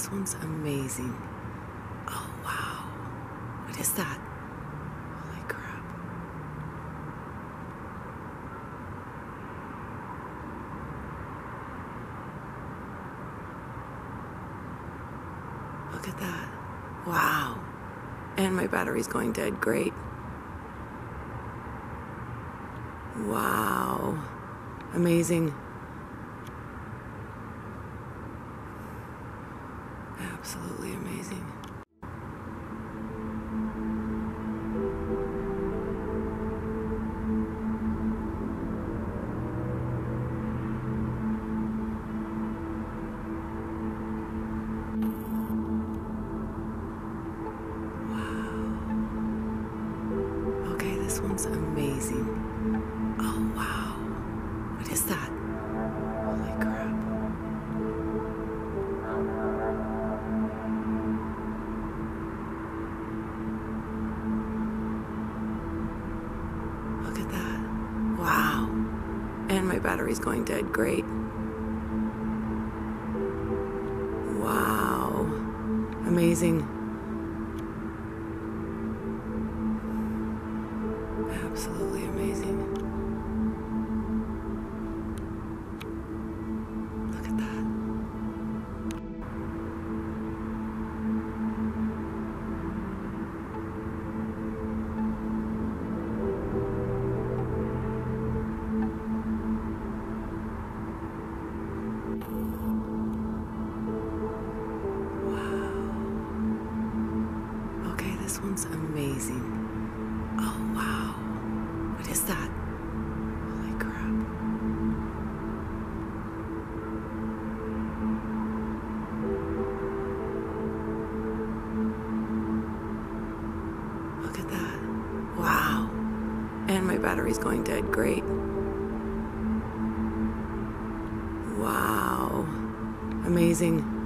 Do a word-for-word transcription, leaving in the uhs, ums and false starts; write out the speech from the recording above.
This one's amazing. Oh, wow. What is that? Holy crap. Look at that. Wow. And my battery's going dead. Great. Wow. Amazing. Absolutely amazing. Wow. Okay, this one's amazing. Oh, wow. What is that? Holy crap. And my battery's going dead. Great. Wow. Amazing. Absolutely amazing. Look at that. This one's amazing. Oh, wow. What is that? Holy crap. Look at that. Wow. And my battery's going dead. Great. Wow. Amazing.